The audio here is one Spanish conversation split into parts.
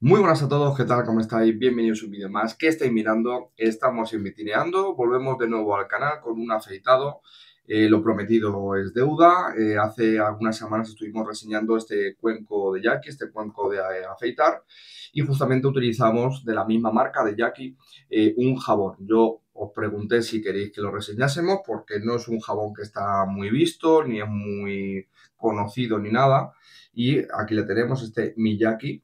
Muy buenas a todos, ¿qué tal? ¿Cómo estáis? Bienvenidos a un vídeo más. ¿Qué estáis mirando? Estamos en Vitineando, volvemos de nuevo al canal con un afeitado. Lo prometido es deuda. Hace algunas semanas estuvimos reseñando este cuenco de Yaqi, este cuenco de afeitar, y justamente utilizamos de la misma marca de Yaqi un jabón. Yo os pregunté si queréis que lo reseñásemos porque no es un jabón que está muy visto, ni es muy conocido, ni nada. Y aquí le tenemos, este Miyaqi.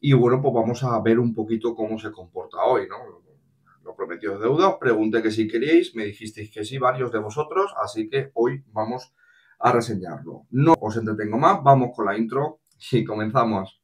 Y bueno, pues vamos a ver un poquito cómo se comporta hoy, ¿no? Lo prometido es deuda, os pregunté que si queríais, me dijisteis que sí, varios de vosotros, así que hoy vamos a reseñarlo. No os entretengo más, vamos con la intro y comenzamos.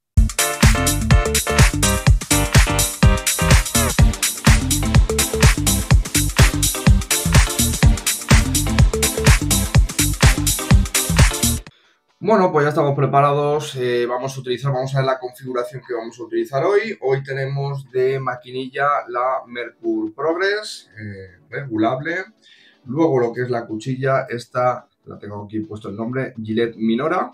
Bueno, pues ya estamos preparados, vamos a ver la configuración que vamos a utilizar hoy. Hoy tenemos de maquinilla la Mercur Progress, regulable. Luego lo que es la cuchilla, esta, la tengo aquí puesto el nombre, Gillette Minora.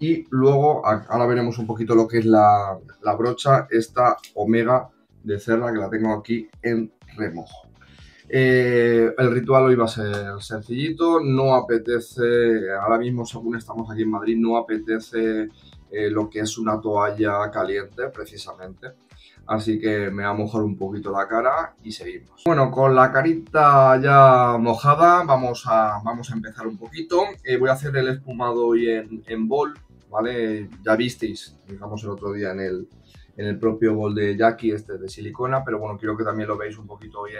Y luego, ahora veremos un poquito lo que es la brocha, esta Omega de cerda, que la tengo aquí en remojo. El ritual hoy va a ser sencillito, no apetece, ahora mismo según estamos aquí en Madrid, no apetece lo que es una toalla caliente precisamente, así que me va a mojar un poquito la cara y seguimos. Bueno, con la carita ya mojada vamos a empezar un poquito. Voy a hacer el espumado hoy en bol, ¿vale? Ya visteis, digamos, el otro día en el propio bol de Yaqi, este de silicona, pero bueno, quiero que también lo veáis un poquito hoy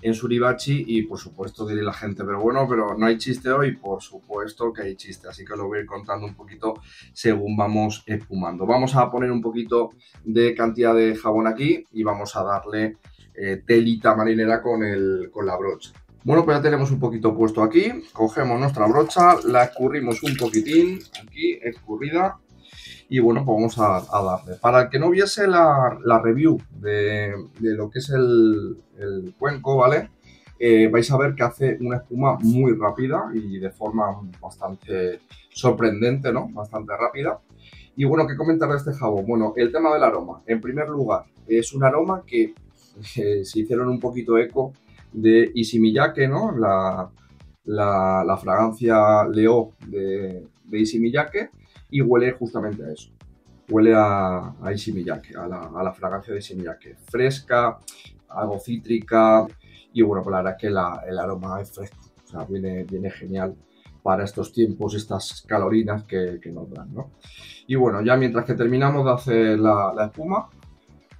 en Suribachi. Y por supuesto diré la gente, pero bueno, pero no hay chiste hoy. Por supuesto que hay chiste, así que os lo voy a ir contando un poquito según vamos espumando. Vamos a poner un poquito de cantidad de jabón aquí y vamos a darle telita marinera con la brocha. Bueno, pues ya tenemos un poquito puesto aquí, cogemos nuestra brocha, la escurrimos un poquitín, aquí escurrida. Y bueno, pues vamos a darle. Para el que no viese la review de lo que es el cuenco, ¿vale? Vais a ver que hace una espuma muy rápida y de forma bastante sorprendente, ¿no? Bastante rápida. Y bueno, ¿qué comentar de este jabón? Bueno, el tema del aroma. En primer lugar, es un aroma que se hicieron un poquito eco de Miyaqi, ¿no? La fragancia Leo de Miyaqi. Y huele justamente a eso, huele a Miyaqi, a la fragancia de Miyaqi, fresca, algo cítrica. Y bueno, pues la verdad es que el aroma es fresco, o sea, viene genial para estos tiempos, estas calorinas que nos dan, ¿no? Y bueno, ya mientras que terminamos de hacer la espuma,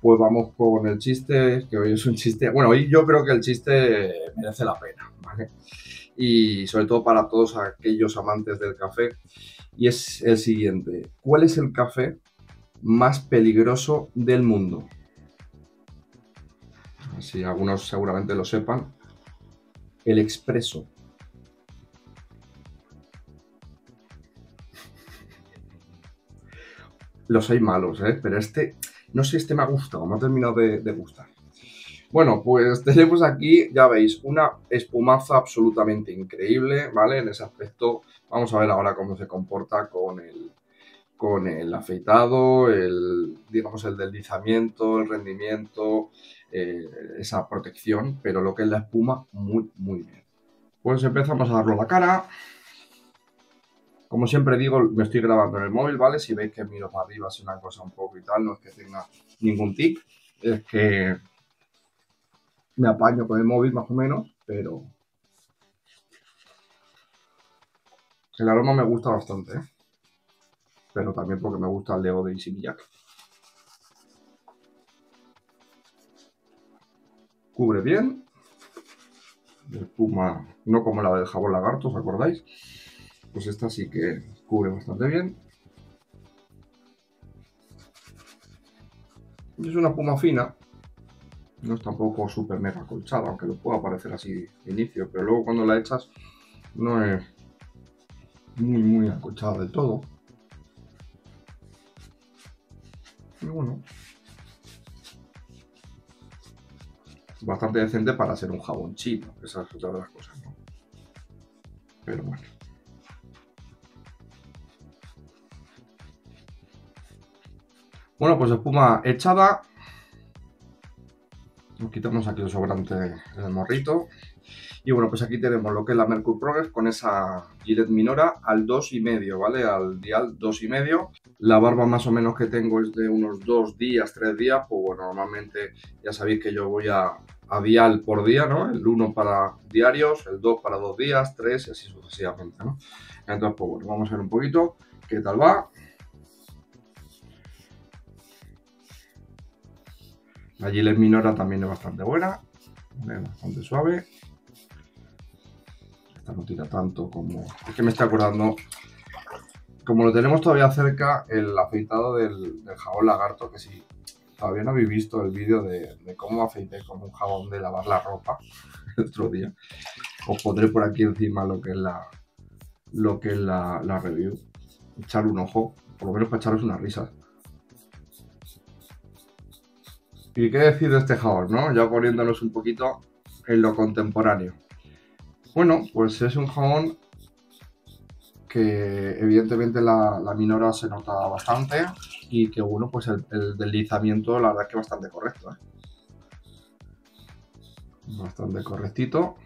pues vamos con el chiste, que hoy es un chiste, bueno, hoy yo creo que el chiste merece la pena, ¿vale? Y sobre todo para todos aquellos amantes del café. Y es el siguiente: ¿cuál es el café más peligroso del mundo? Así algunos seguramente lo sepan. El expreso. Los hay malos, ¿eh? Pero este, no sé, este me ha gustado, me ha terminado de gustar. Bueno, pues tenemos aquí, ya veis, una espumaza absolutamente increíble, ¿vale? En ese aspecto, vamos a ver ahora cómo se comporta con el afeitado, digamos, el deslizamiento, el rendimiento, esa protección, pero lo que es la espuma, muy, muy bien. Pues empezamos a darlo a la cara. Como siempre digo, me estoy grabando en el móvil, ¿vale? Si veis que miro para arriba, es una cosa un poco y tal, no es que tenga ningún tic, es que me apaño con el móvil más o menos, pero el aroma me gusta bastante, ¿eh? Pero también porque me gusta el Leo de Miyaqi. Cubre bien. Espuma, no como la del jabón lagarto, ¿os acordáis? Pues esta sí que cubre bastante bien. Es una espuma fina. No es tampoco súper mega colchada, aunque lo pueda parecer así de inicio, pero luego cuando la echas no es muy muy acolchada del todo. Y bueno, bastante decente para ser un jabón chino, esa es otra de las cosas, ¿no? Pero bueno. Bueno, pues espuma echada. Nos quitamos aquí el sobrante del morrito. Y bueno, pues aquí tenemos lo que es la Mercur Progress con esa Gillette Minora al 2,5, ¿vale? Al dial 2,5. La barba más o menos que tengo es de unos 2 días, 3 días. Pues bueno, normalmente ya sabéis que yo voy a dial por día, ¿no? El 1 para diarios, el 2 para 2 días, 3 y así sucesivamente, ¿no? Entonces, pues bueno, vamos a ver un poquito qué tal va. La Gillette Minora también es bastante buena, es bastante suave. Esta no tira tanto como... Es que me está acordando, como lo tenemos todavía cerca, el afeitado del jabón lagarto, que si todavía no habéis visto el vídeo de cómo afeité con un jabón de lavar la ropa el otro día, os pondré por aquí encima lo que es la review. Echar un ojo, por lo menos para echaros unas risas. Y qué decir de este jabón, ¿no? Ya poniéndonos un poquito en lo contemporáneo. Bueno, pues es un jabón que evidentemente la Minora se nota bastante y que bueno, pues el deslizamiento la verdad es que bastante correcto, ¿eh? Bastante correctito.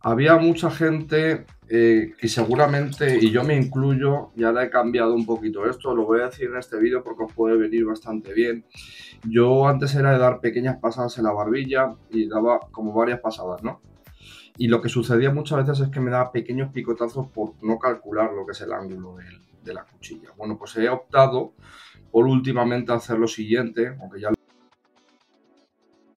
Había mucha gente que seguramente, y yo me incluyo, y ahora he cambiado un poquito esto, lo voy a decir en este vídeo porque os puede venir bastante bien. Yo antes era de dar pequeñas pasadas en la barbilla y daba como varias pasadas, ¿no? Y lo que sucedía muchas veces es que me daba pequeños picotazos por no calcular lo que es el ángulo de la cuchilla. Bueno, pues he optado por últimamente hacer lo siguiente, aunque ya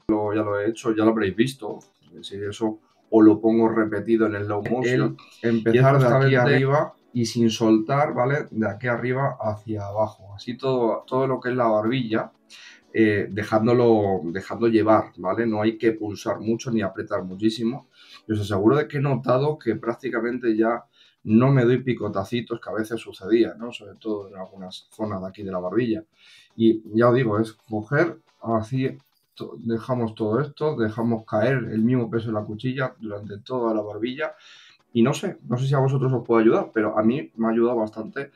lo he hecho, ya lo habréis visto, si eso... o lo pongo repetido en el slow motion, empezar de aquí arriba y sin soltar, ¿vale? De aquí arriba hacia abajo, así todo lo que es la barbilla, dejando llevar, ¿vale? No hay que pulsar mucho ni apretar muchísimo. Yo os aseguro de que he notado que prácticamente ya no me doy picotacitos que a veces sucedía, ¿no? Sobre todo en algunas zonas de aquí de la barbilla. Y ya os digo, es coger así... Dejamos todo esto, dejamos caer el mismo peso de la cuchilla durante toda la barbilla y no sé si a vosotros os puede ayudar, pero a mí me ha ayudado bastante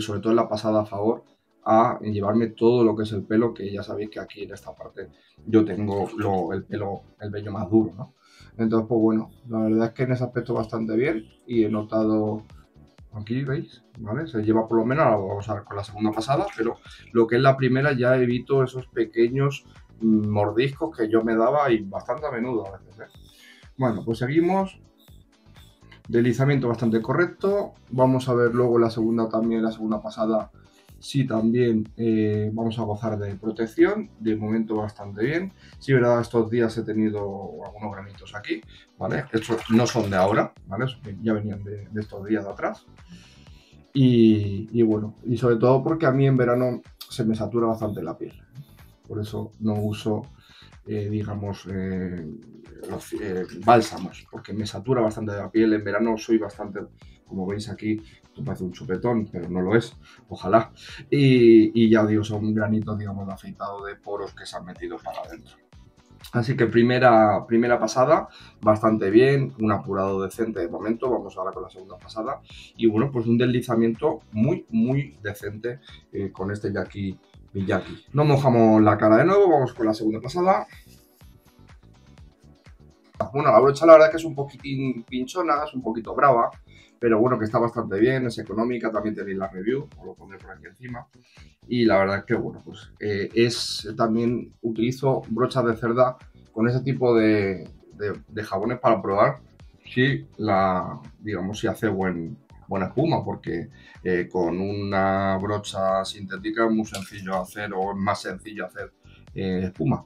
sobre todo en la pasada a favor, a llevarme todo lo que es el pelo, que ya sabéis que aquí en esta parte yo tengo el vello más duro, ¿no? Entonces, pues bueno, la verdad es que en ese aspecto bastante bien y he notado... Aquí veis, ¿vale? Se lleva por lo menos, ahora vamos a ver con la segunda pasada, pero lo que es la primera ya evito esos pequeños mordiscos que yo me daba y bastante a menudo a veces, ¿eh? Bueno, pues seguimos. Deslizamiento bastante correcto. Vamos a ver luego la segunda también, la segunda pasada, sí también vamos a gozar de protección. De momento bastante bien. Sí, verdad, estos días he tenido algunos granitos aquí, ¿vale? Estos no son de ahora, ¿vale? Ya venían de estos días de atrás. Y bueno, y sobre todo porque a mí en verano se me satura bastante la piel. Por eso no uso, digamos, los bálsamos, porque me satura bastante la piel. En verano soy bastante, como veis aquí, parece un chupetón, pero no lo es, ojalá. Y ya os digo, son granitos, digamos, de afeitado, de poros que se han metido para adentro. Así que primera pasada, bastante bien, un apurado decente de momento. Vamos ahora con la segunda pasada. Y bueno, pues un deslizamiento muy, muy decente con este Yaqi Miyaqi. No mojamos la cara de nuevo, vamos con la segunda pasada. Bueno, la brocha la verdad que es un poquitín pinchona, es un poquito brava, pero bueno, que está bastante bien, es económica, también tenéis la review, os lo pondré por aquí encima. Y la verdad es que bueno, pues también utilizo brochas de cerda con ese tipo de jabones para probar si digamos, si hace buena espuma, porque con una brocha sintética es muy sencillo hacer, o es más sencillo hacer espuma.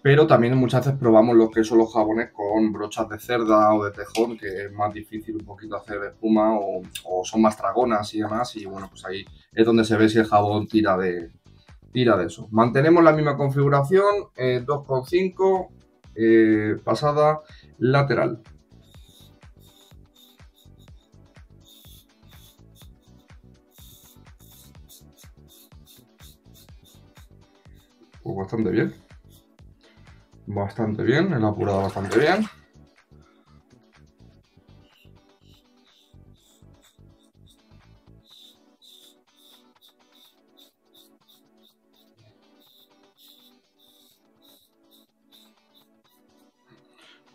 Pero también muchas veces probamos lo que son los jabones con brochas de cerda o de tejón, que es más difícil un poquito hacer espuma o son más tragonas y demás. Y bueno, pues ahí es donde se ve si el jabón tira de eso. Mantenemos la misma configuración, 2,5, pasada lateral. Pues bastante bien. Bastante bien, el apurado bastante bien.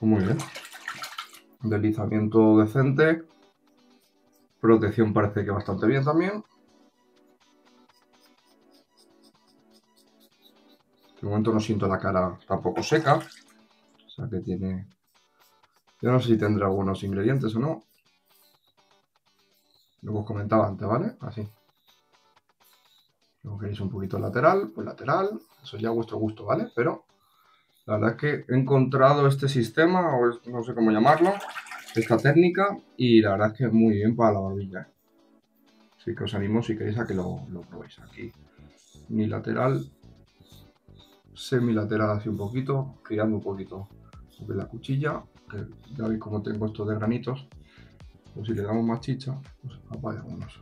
Muy bien. Deslizamiento decente. Protección parece que bastante bien también. De momento no siento la cara tampoco seca. O sea que tiene... Yo no sé si tendrá algunos ingredientes o no. Lo que os comentaba antes, ¿vale? Así. Luego queréis un poquito lateral, pues lateral. Eso ya a vuestro gusto, ¿vale? Pero la verdad es que he encontrado este sistema, o no sé cómo llamarlo, esta técnica, y la verdad es que es muy bien para la barbilla, ¿eh? Así que os animo si queréis a que lo probéis aquí. Ni lateral... semilateral así un poquito, girando un poquito sobre la cuchilla, que ya veis como tengo estos de granitos, pues si le damos más chicha, pues apaga unos.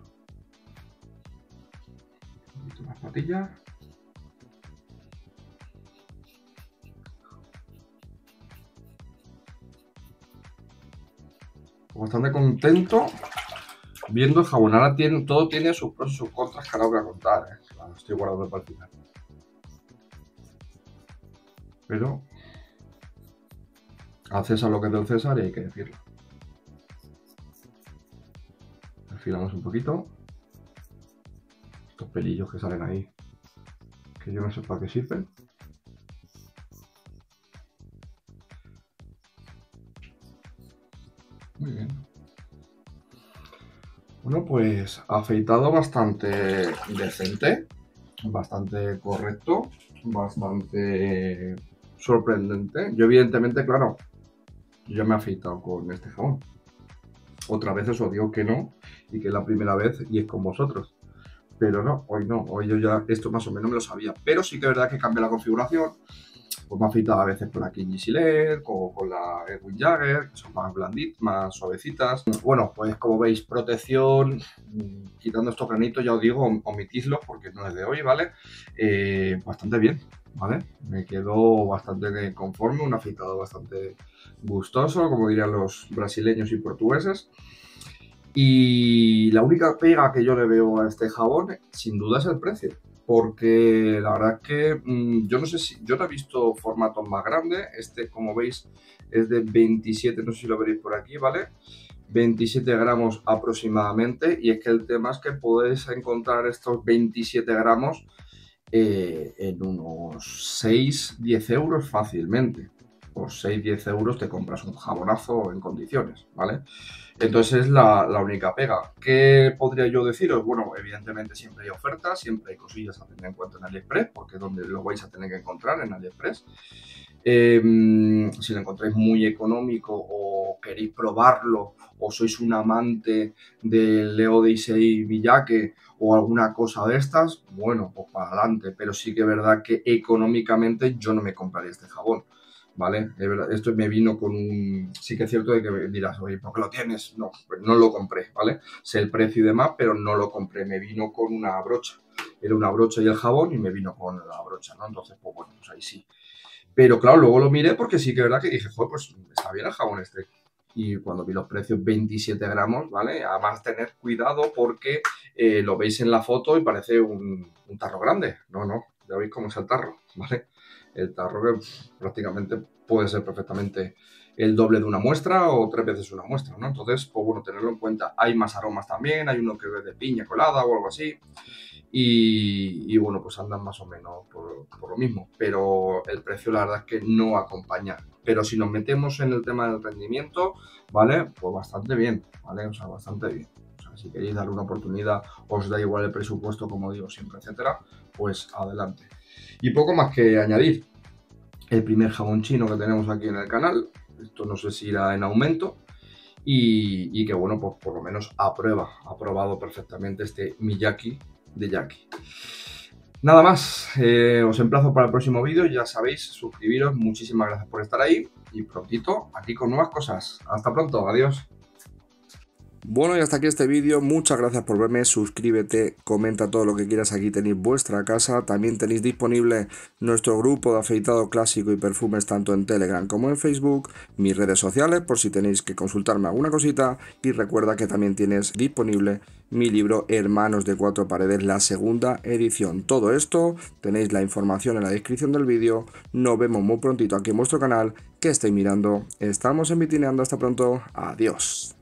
Un poquito más patillas. Bastante contento viendo el jabón, ahora tiene, todo tiene sus pros y sus contras que ahora voy a contar, ¿eh? Claro, estoy guardando para el final. Pero al César lo que es del César y hay que decirlo. Perfilamos un poquito. Estos pelillos que salen ahí, que yo no sé para qué sirven. Muy bien. Bueno, pues afeitado bastante decente, bastante correcto, bastante... sorprendente. Yo evidentemente, claro, yo me he afeitado con este jabón. Otra vez os digo que no, y que es la primera vez y es con vosotros. Pero no, hoy yo ya esto más o menos me lo sabía. Pero sí que es verdad que cambia la configuración. Pues me he afeitado a veces con la King Gillette, con la Edwin Jagger, que son más blanditas, más suavecitas. Bueno, pues como veis, protección, quitando estos granitos, ya os digo, omitidlos porque no es de hoy, ¿vale? Bastante bien. ¿Vale? Me quedo bastante conforme, un afeitado bastante gustoso, como dirían los brasileños y portugueses. Y la única pega que yo le veo a este jabón, sin duda, es el precio. Porque la verdad es que yo no sé si... Yo no he visto formatos más grandes. Este, como veis, es de 27, no sé si lo veréis por aquí, ¿vale? 27 gramos aproximadamente. Y es que el tema es que podéis encontrar estos 27 gramos... en unos 6-10 euros fácilmente. Por 6-10 euros te compras un jabonazo en condiciones, ¿vale? Entonces es la única pega. ¿Qué podría yo deciros? Bueno, evidentemente siempre hay ofertas, siempre hay cosillas a tener en cuenta en AliExpress, porque es donde lo vais a tener que encontrar, en AliExpress. Si lo encontráis muy económico o queréis probarlo, o sois un amante del Leo y Miyaqi o alguna cosa de estas, bueno, pues para adelante. Pero sí que es verdad que económicamente yo no me compraría este jabón, ¿vale? Esto me vino con un... Sí que es cierto de que dirás, oye, ¿por qué lo tienes? No, no lo compré, ¿vale? Sé el precio y demás, pero no lo compré. Me vino con una brocha. Era una brocha y el jabón y me vino con la brocha, ¿no? Entonces, pues bueno, pues ahí sí. Pero claro, luego lo miré porque sí que es verdad que dije, joder, pues está bien el jabón este. Y cuando vi los precios, 27 gramos, ¿vale? Además, tener cuidado porque lo veis en la foto y parece un tarro grande. No, ya veis cómo es el tarro, ¿vale? El tarro que prácticamente puede ser perfectamente el doble de una muestra o 3 veces una muestra, ¿no? Entonces, pues bueno, tenerlo en cuenta. Hay más aromas también, hay uno que es de piña colada o algo así. Y bueno, pues andan más o menos por lo mismo. Pero el precio la verdad es que no acompaña. Pero si nos metemos en el tema del rendimiento, ¿vale? Pues bastante bien, ¿vale? O sea, bastante bien. O sea, si queréis darle una oportunidad, os da igual el presupuesto, como digo siempre, etcétera, pues adelante. Y poco más que añadir. El primer jabón chino que tenemos aquí en el canal. Esto no sé si irá en aumento. Y que bueno, pues por lo menos aprueba. Ha probado perfectamente este Miyaqi de Yaqi. Nada más, os emplazo para el próximo vídeo. Ya sabéis, suscribiros, muchísimas gracias por estar ahí y prontito aquí con nuevas cosas. Hasta pronto, adiós. Bueno, y hasta aquí este vídeo. Muchas gracias por verme. Suscríbete, comenta todo lo que quieras. Aquí tenéis vuestra casa. También tenéis disponible nuestro grupo de afeitado clásico y perfumes tanto en Telegram como en Facebook. Mis redes sociales por si tenéis que consultarme alguna cosita. Y recuerda que también tienes disponible mi libro Hermanos de Cuatro Paredes, la segunda edición. Todo esto tenéis la información en la descripción del vídeo. Nos vemos muy prontito aquí en vuestro canal. Que estéis mirando. Estamos en Vitineando. Hasta pronto. Adiós.